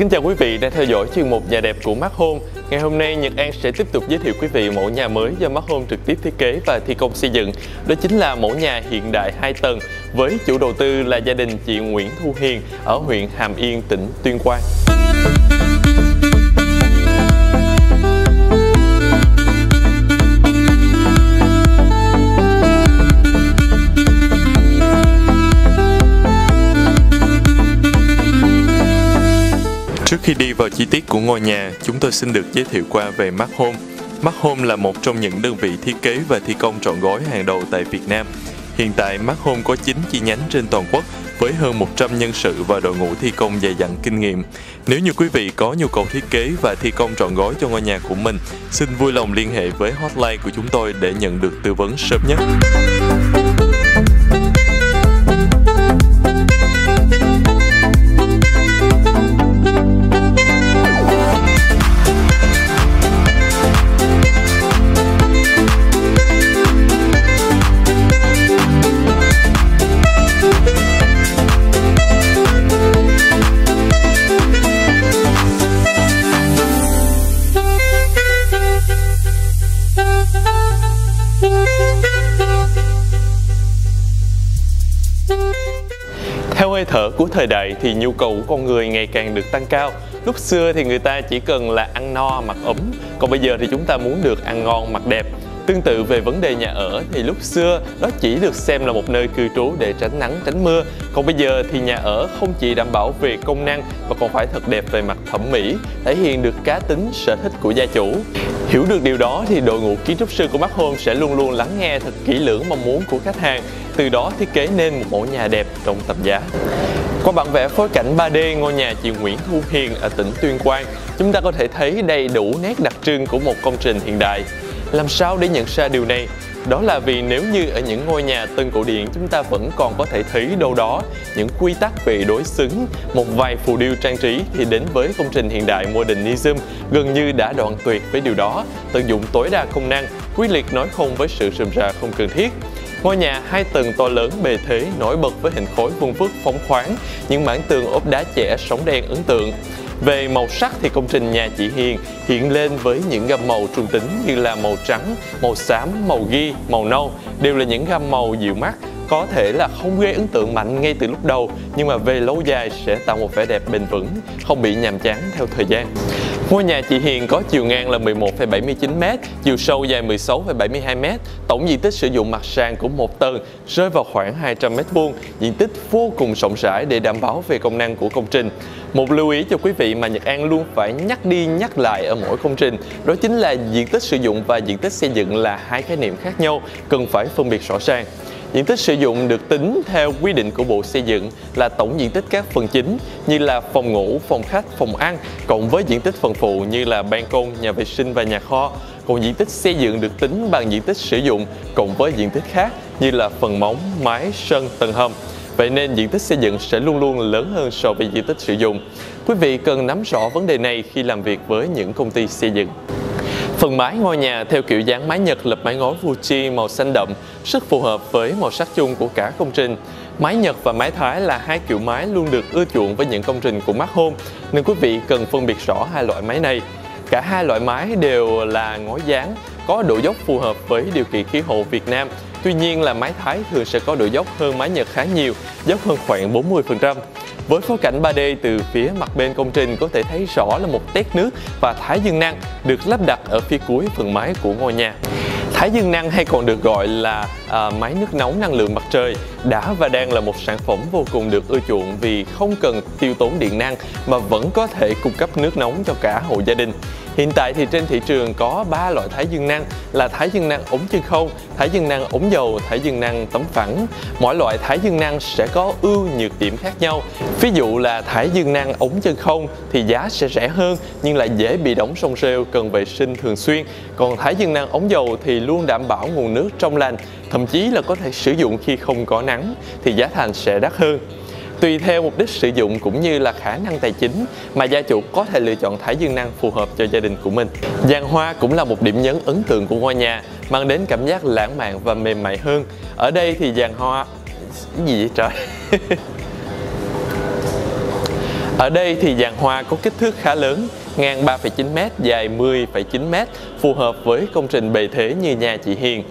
Kính chào quý vị đang theo dõi chuyên mục Nhà đẹp của MAXHOME. Ngày hôm nay Nhật An sẽ tiếp tục giới thiệu quý vị mẫu nhà mới do MAXHOME trực tiếp thiết kế và thi công xây dựng. Đó chính là mẫu nhà hiện đại 2 tầng với chủ đầu tư là gia đình chị Nguyễn Thu Hiền ở huyện Hàm Yên, tỉnh Tuyên Quang. Trước khi đi vào chi tiết của ngôi nhà, chúng tôi xin được giới thiệu qua về MAXHOME. MAXHOME là một trong những đơn vị thiết kế và thi công trọn gói hàng đầu tại Việt Nam. Hiện tại, MAXHOME có 9 chi nhánh trên toàn quốc với hơn 100 nhân sự và đội ngũ thi công dày dặn kinh nghiệm. Nếu như quý vị có nhu cầu thiết kế và thi công trọn gói cho ngôi nhà của mình, xin vui lòng liên hệ với hotline của chúng tôi để nhận được tư vấn sớm nhất. Theo hơi thở của thời đại thì nhu cầu của con người ngày càng được tăng cao. Lúc xưa thì người ta chỉ cần là ăn no, mặc ấm, còn bây giờ thì chúng ta muốn được ăn ngon, mặc đẹp. Tương tự về vấn đề nhà ở thì lúc xưa đó chỉ được xem là một nơi cư trú để tránh nắng, tránh mưa. Còn bây giờ thì nhà ở không chỉ đảm bảo về công năng mà còn phải thật đẹp về mặt thẩm mỹ, thể hiện được cá tính, sở thích của gia chủ. Hiểu được điều đó thì đội ngũ kiến trúc sư của MAXHOME sẽ luôn luôn lắng nghe thật kỹ lưỡng mong muốn của khách hàng, từ đó thiết kế nên một mẫu nhà đẹp trong tầm giá. Qua bản vẽ phối cảnh 3D ngôi nhà chị Nguyễn Thu Hiền ở tỉnh Tuyên Quang, chúng ta có thể thấy đầy đủ nét đặc trưng của một công trình hiện đại. Làm sao để nhận ra điều này? Đó là vì nếu như ở những ngôi nhà tân cổ điển chúng ta vẫn còn có thể thấy đâu đó những quy tắc về đối xứng, một vài phù điêu trang trí, thì đến với công trình hiện đại Modernism gần như đã đoạn tuyệt với điều đó, tận dụng tối đa công năng, quyết liệt nói không với sự rườm rà không cần thiết. Ngôi nhà 2 tầng to lớn bề thế nổi bật với hình khối vuông vức phóng khoáng, những mảng tường ốp đá chẻ sóng đen ấn tượng. Về màu sắc thì công trình nhà chị Hiền hiện lên với những gam màu trung tính như là màu trắng, màu xám, màu ghi, màu nâu, đều là những gam màu dịu mắt, có thể là không gây ấn tượng mạnh ngay từ lúc đầu nhưng mà về lâu dài sẽ tạo một vẻ đẹp bền vững, không bị nhàm chán theo thời gian. Ngôi nhà chị Hiền có chiều ngang là 11,79m, chiều sâu dài 16,72m, tổng diện tích sử dụng mặt sàn của một tầng rơi vào khoảng 200m², diện tích vô cùng rộng rãi để đảm bảo về công năng của công trình. Một lưu ý cho quý vị mà Nhật An luôn phải nhắc đi nhắc lại ở mỗi công trình, đó chính là diện tích sử dụng và diện tích xây dựng là hai khái niệm khác nhau, cần phải phân biệt rõ ràng. Diện tích sử dụng được tính theo quy định của Bộ Xây dựng là tổng diện tích các phần chính như là phòng ngủ, phòng khách, phòng ăn, cộng với diện tích phần phụ như là ban công, nhà vệ sinh và nhà kho. Còn diện tích xây dựng được tính bằng diện tích sử dụng cộng với diện tích khác như là phần móng, mái, sân, tầng hầm. Vậy nên diện tích xây dựng sẽ luôn luôn lớn hơn so với diện tích sử dụng. Quý vị cần nắm rõ vấn đề này khi làm việc với những công ty xây dựng. Phần mái ngôi nhà theo kiểu dáng mái Nhật lập mái ngói Vucci màu xanh đậm, rất phù hợp với màu sắc chung của cả công trình. Mái Nhật và mái Thái là hai kiểu mái luôn được ưa chuộng với những công trình của MAXHOME, nên quý vị cần phân biệt rõ hai loại mái này. Cả hai loại mái đều là ngói dáng, có độ dốc phù hợp với điều kiện khí hậu Việt Nam. Tuy nhiên là mái Thái thường sẽ có độ dốc hơn mái Nhật khá nhiều, dốc hơn khoảng 40%. Với phối cảnh 3D từ phía mặt bên công trình có thể thấy rõ là một tét nước và thái dương năng được lắp đặt ở phía cuối phần mái của ngôi nhà. Thái dương năng hay còn được gọi là máy nước nóng năng lượng mặt trời đã và đang là một sản phẩm vô cùng được ưa chuộng vì không cần tiêu tốn điện năng mà vẫn có thể cung cấp nước nóng cho cả hộ gia đình. Hiện tại thì trên thị trường có 3 loại thái dương năng là thái dương năng ống chân không, thái dương năng ống dầu, thái dương năng tấm phẳng. Mỗi loại thái dương năng sẽ có ưu nhược điểm khác nhau. Ví dụ là thái dương năng ống chân không thì giá sẽ rẻ hơn nhưng lại dễ bị đóng sông rêu, cần vệ sinh thường xuyên. Còn thái dương năng ống dầu thì luôn đảm bảo nguồn nước trong lành, thậm chí là có thể sử dụng khi không có nắng thì giá thành sẽ đắt hơn. Tùy theo mục đích sử dụng cũng như là khả năng tài chính mà gia chủ có thể lựa chọn thái dương năng phù hợp cho gia đình của mình. Giàn hoa cũng là một điểm nhấn ấn tượng của ngôi nhà, mang đến cảm giác lãng mạn và mềm mại hơn. Ở đây thì giàn hoa... Ở đây thì giàn hoa có kích thước khá lớn, ngang 3,9m, dài 10,9m, phù hợp với công trình bề thế như nhà chị Hiền.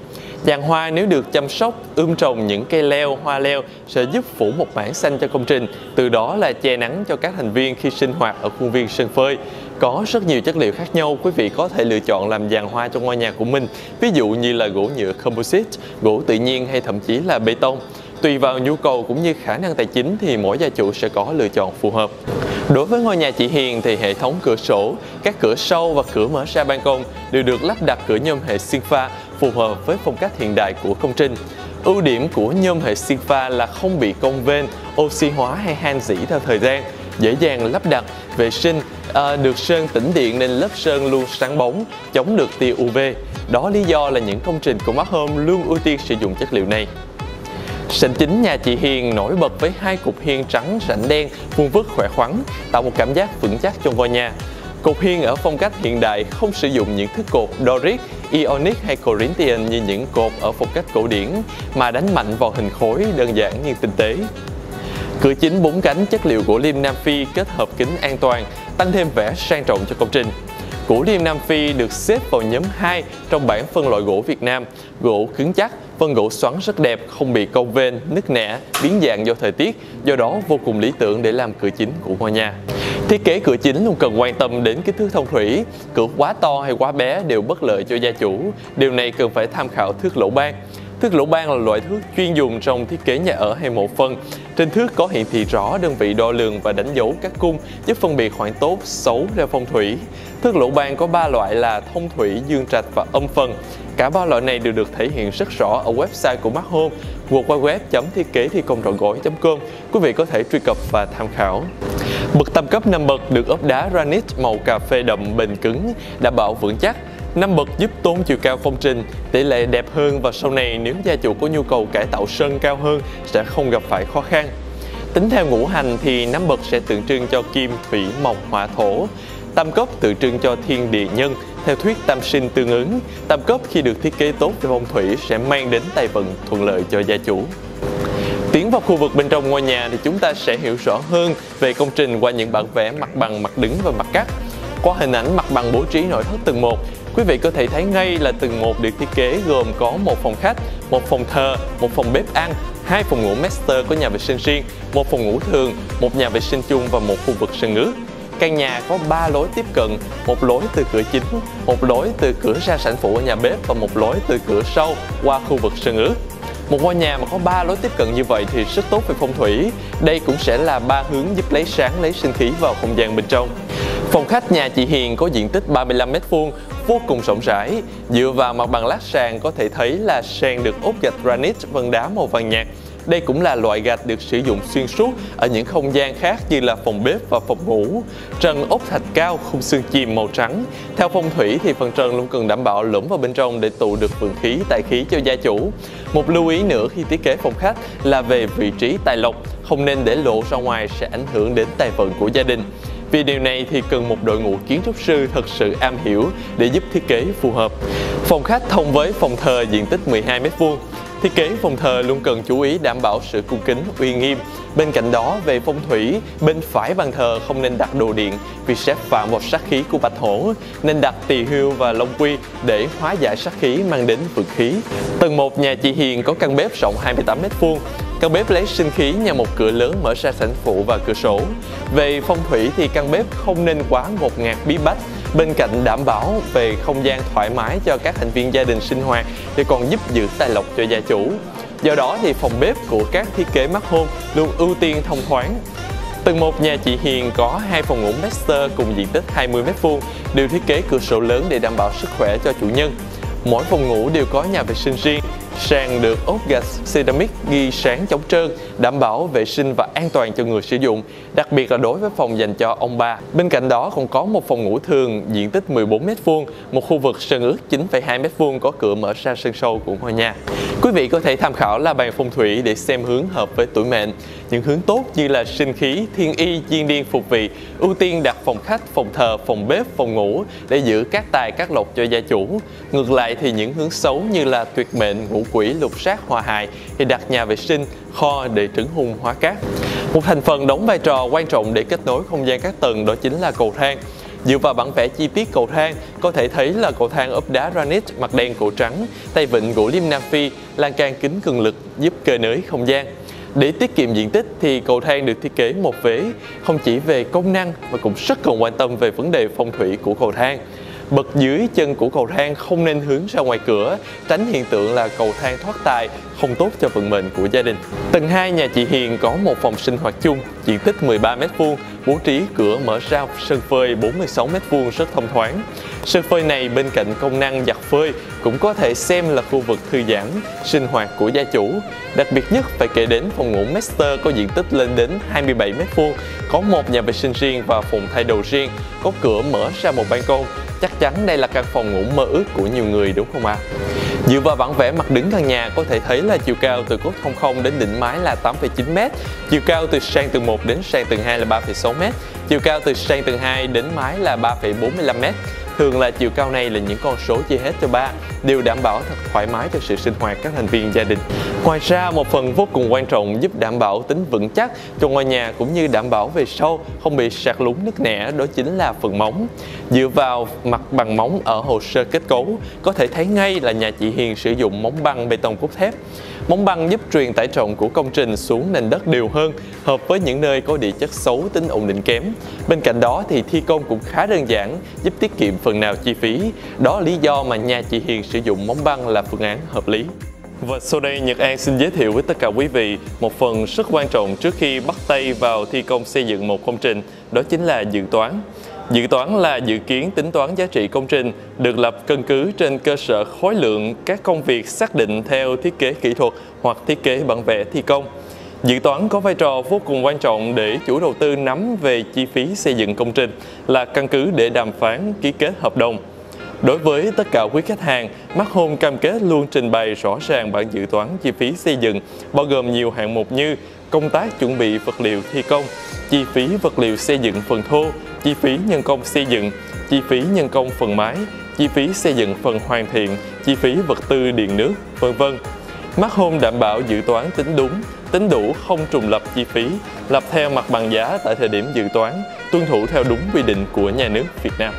Giàn hoa nếu được chăm sóc, ươm trồng những cây leo, hoa leo sẽ giúp phủ một mảng xanh cho công trình, từ đó là che nắng cho các thành viên khi sinh hoạt ở khuôn viên sân phơi. Có rất nhiều chất liệu khác nhau, quý vị có thể lựa chọn làm giàn hoa cho ngôi nhà của mình, ví dụ như là gỗ nhựa composite, gỗ tự nhiên hay thậm chí là bê tông. Tùy vào nhu cầu cũng như khả năng tài chính thì mỗi gia chủ sẽ có lựa chọn phù hợp. Đối với ngôi nhà chị Hiền thì hệ thống cửa sổ, các cửa sau và cửa mở ra ban công đều được lắp đặt cửa nhôm hệ Xingfa phù hợp với phong cách hiện đại của công trình. Ưu điểm của nhôm hệ Xingfa là không bị cong vênh, oxy hóa hay han rỉ theo thời gian, dễ dàng lắp đặt, vệ sinh, được sơn tĩnh điện nên lớp sơn luôn sáng bóng, chống được tia UV. Đó lý do là những công trình của MAXHOME luôn ưu tiên sử dụng chất liệu này. Sảnh chính nhà chị Hiền nổi bật với hai cột hiên trắng sảnh đen vuông vức khỏe khoắn, tạo một cảm giác vững chắc trong ngôi nhà. Cột hiên ở phong cách hiện đại không sử dụng những thứ cột Doric, Ionic hay Corinthian như những cột ở phong cách cổ điển mà đánh mạnh vào hình khối đơn giản nhưng tinh tế. Cửa chính 4 cánh chất liệu gỗ lim Nam Phi kết hợp kính an toàn, tăng thêm vẻ sang trọng cho công trình. Gỗ lim Nam Phi được xếp vào nhóm 2 trong bảng phân loại gỗ Việt Nam, gỗ cứng chắc, vân gỗ xoắn rất đẹp, không bị cong vênh, nứt nẻ, biến dạng do thời tiết, do đó vô cùng lý tưởng để làm cửa chính của ngôi nhà. Thiết kế cửa chính luôn cần quan tâm đến kích thước thông thủy, cửa quá to hay quá bé đều bất lợi cho gia chủ, điều này cần phải tham khảo thước lỗ ban. Thước lỗ ban là loại thước chuyên dùng trong thiết kế nhà ở hay mộ phân. Trên thước có hiển thị rõ đơn vị đo lường và đánh dấu các cung giúp phân biệt khoảng tốt, xấu theo phong thủy. Thước lỗ ban có 3 loại là thông thủy, dương trạch và âm phân. Cả 3 loại này đều được thể hiện rất rõ ở website của MAXHOME, gồm qua www.thietkethicongtrongoi.com. Quý vị có thể truy cập và tham khảo. Bậc tam cấp 5 bậc được ốp đá granite màu cà phê đậm bền cứng, đảm bảo vững chắc. 5 bậc giúp tôn chiều cao công trình, tỷ lệ đẹp hơn và sau này nếu gia chủ có nhu cầu cải tạo sân cao hơn sẽ không gặp phải khó khăn. Tính theo ngũ hành thì 5 bậc sẽ tượng trưng cho kim, thủy, mộc, hỏa, thổ. Tam cấp tượng trưng cho thiên địa nhân, theo thuyết tam sinh tương ứng. Tam cấp khi được thiết kế tốt về phong thủy sẽ mang đến tài vận thuận lợi cho gia chủ. Tiến vào khu vực bên trong ngôi nhà thì chúng ta sẽ hiểu rõ hơn về công trình qua những bản vẽ mặt bằng, mặt đứng và mặt cắt. Qua hình ảnh mặt bằng bố trí nội thất tầng 1, quý vị có thể thấy ngay là tầng 1 được thiết kế gồm có một phòng khách, một phòng thờ, một phòng bếp ăn, 2 phòng ngủ master có nhà vệ sinh riêng, một phòng ngủ thường, một nhà vệ sinh chung và một khu vực sân nước. Căn nhà có 3 lối tiếp cận, một lối từ cửa chính, một lối từ cửa ra sảnh phụ ở nhà bếp và một lối từ cửa sau qua khu vực sân nước. Một ngôi nhà mà có 3 lối tiếp cận như vậy thì rất tốt về phong thủy. Đây cũng sẽ là 3 hướng giúp lấy sáng, lấy sinh khí vào không gian bên trong. Phòng khách nhà chị Hiền có diện tích 35m2, vô cùng rộng rãi. Dựa vào mặt bằng lát sàn có thể thấy là sàn được ốp gạch granite vân đá màu vàng nhạt. Đây cũng là loại gạch được sử dụng xuyên suốt ở những không gian khác như là phòng bếp và phòng ngủ. Trần ốp thạch cao, khung xương chìm màu trắng. Theo phong thủy thì phần trần luôn cần đảm bảo lõm vào bên trong để tụ được vượng khí, tài khí cho gia chủ. Một lưu ý nữa khi thiết kế phòng khách là về vị trí tài lộc, không nên để lộ ra ngoài sẽ ảnh hưởng đến tài vận của gia đình. Vì điều này thì cần một đội ngũ kiến trúc sư thật sự am hiểu để giúp thiết kế phù hợp. Phòng khách thông với phòng thờ diện tích 12m2. Thiết kế phòng thờ luôn cần chú ý đảm bảo sự cung kính, uy nghiêm. Bên cạnh đó, về phong thủy, bên phải bàn thờ không nên đặt đồ điện vì sẽ phạm vào sát khí của Bạch Hổ, nên đặt Tỳ Hưu và Long Quy để hóa giải sát khí mang đến vượng khí. Tầng 1 nhà chị Hiền có căn bếp rộng 28m2. Căn bếp lấy sinh khí nhờ một cửa lớn mở ra sảnh phụ và cửa sổ. Về phong thủy thì căn bếp không nên quá ngột ngạt bí bách, bên cạnh đảm bảo về không gian thoải mái cho các thành viên gia đình sinh hoạt thì còn giúp giữ tài lộc cho gia chủ. Do đó thì phòng bếp của các thiết kế MAXHOME luôn ưu tiên thông thoáng. Tầng 1 nhà chị Hiền có 2 phòng ngủ master cùng diện tích 20m2, đều thiết kế cửa sổ lớn để đảm bảo sức khỏe cho chủ nhân. Mỗi phòng ngủ đều có nhà vệ sinh riêng. Sàn được ốp gạch ceramic ghi sáng chống trơn, đảm bảo vệ sinh và an toàn cho người sử dụng, đặc biệt là đối với phòng dành cho ông bà. Bên cạnh đó còn có một phòng ngủ thường diện tích 14m2, một khu vực sân ướt 9,2m2 có cửa mở ra sân sâu của ngôi nhà. Quý vị có thể tham khảo la bàn phong thủy để xem hướng hợp với tuổi mệnh. Những hướng tốt như là sinh khí, thiên y, diên niên phục vị, ưu tiên đặt phòng khách, phòng thờ, phòng bếp, phòng ngủ để giữ các tài các lộc cho gia chủ. Ngược lại thì những hướng xấu như là tuyệt mệnh, ngũ quỷ, lục sát, hòa hại thì đặt nhà vệ sinh, kho để trấn hung hóa cát. Một thành phần đóng vai trò quan trọng để kết nối không gian các tầng đó chính là cầu thang. Dựa vào bản vẽ chi tiết cầu thang, có thể thấy là cầu thang ốp đá granite mặt đen cổ trắng, tay vịn gỗ lim Nam Phi, lan can kính cường lực giúp cơ nới không gian. Để tiết kiệm diện tích thì cầu thang được thiết kế một vế, không chỉ về công năng mà cũng rất cần quan tâm về vấn đề phong thủy của cầu thang. Bậc dưới chân của cầu thang không nên hướng ra ngoài cửa, tránh hiện tượng là cầu thang thoát tài, không tốt cho vận mệnh của gia đình. Tầng 2 nhà chị Hiền có một phòng sinh hoạt chung, diện tích 13m², bố trí cửa mở ra sân phơi 46m² rất thông thoáng. Sân phơi này bên cạnh công năng giặt phơi cũng có thể xem là khu vực thư giãn, sinh hoạt của gia chủ. Đặc biệt nhất phải kể đến phòng ngủ master có diện tích lên đến 27m², có một nhà vệ sinh riêng và phòng thay đồ riêng, có cửa mở ra một ban công. Chắc chắn đây là căn phòng ngủ mơ ước của nhiều người đúng không ạ? Dựa vào bản vẽ mặt đứng căn nhà có thể thấy là chiều cao từ cốt 00 đến đỉnh mái là 8,9m, chiều cao từ sang tầng 1 đến sang tầng 2 là 3,6m, chiều cao từ sang tầng 2 đến mái là 3,45m. Thường là chiều cao này là những con số chia hết cho 3, đều đảm bảo thật thoải mái cho sự sinh hoạt các thành viên gia đình. Ngoài ra, một phần vô cùng quan trọng giúp đảm bảo tính vững chắc cho ngôi nhà cũng như đảm bảo về sâu, không bị sạt lún nứt nẻ đó chính là phần móng. Dựa vào mặt bằng móng ở hồ sơ kết cấu, có thể thấy ngay là nhà chị Hiền sử dụng móng băng bê tông cốt thép. Móng băng giúp truyền tải trọng của công trình xuống nền đất đều hơn, hợp với những nơi có địa chất xấu tính ổn định kém. Bên cạnh đó thì thi công cũng khá đơn giản, giúp tiết kiệm phần nào chi phí. Đó là lý do mà nhà chị Hiền sử dụng móng băng là phương án hợp lý. Và sau đây Nhật An xin giới thiệu với tất cả quý vị một phần rất quan trọng trước khi bắt tay vào thi công xây dựng một công trình, đó chính là dự toán. Dự toán là dự kiến tính toán giá trị công trình, được lập căn cứ trên cơ sở khối lượng các công việc xác định theo thiết kế kỹ thuật hoặc thiết kế bản vẽ thi công. Dự toán có vai trò vô cùng quan trọng để chủ đầu tư nắm về chi phí xây dựng công trình, là căn cứ để đàm phán ký kết hợp đồng. Đối với tất cả quý khách hàng, MAXHOME cam kết luôn trình bày rõ ràng bản dự toán chi phí xây dựng, bao gồm nhiều hạng mục như công tác chuẩn bị vật liệu thi công, chi phí vật liệu xây dựng phần thô, chi phí nhân công xây dựng, chi phí nhân công phần mái, chi phí xây dựng phần hoàn thiện, chi phí vật tư điện nước, vân vân. MAXHOME đảm bảo dự toán tính đúng, tính đủ, không trùng lập chi phí, lập theo mặt bằng giá tại thời điểm dự toán, tuân thủ theo đúng quy định của nhà nước Việt Nam.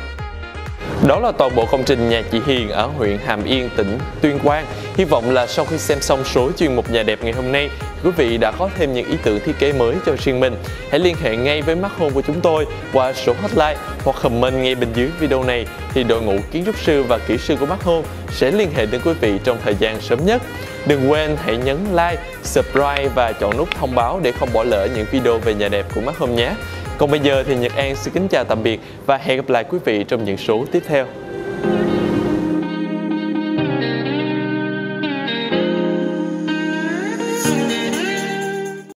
Đó là toàn bộ công trình nhà chị Hiền ở huyện Hàm Yên, tỉnh Tuyên Quang. Hy vọng là sau khi xem xong số chuyên mục Nhà đẹp ngày hôm nay, quý vị đã có thêm những ý tưởng thiết kế mới cho riêng mình. Hãy liên hệ ngay với MAXHOME của chúng tôi qua số hotline hoặc comment ngay bên dưới video này thì đội ngũ kiến trúc sư và kỹ sư của MAXHOME sẽ liên hệ đến quý vị trong thời gian sớm nhất. Đừng quên hãy nhấn like, subscribe và chọn nút thông báo để không bỏ lỡ những video về nhà đẹp của MAXHOME nhé. Còn bây giờ thì Nhật An xin kính chào tạm biệt và hẹn gặp lại quý vị trong những số tiếp theo.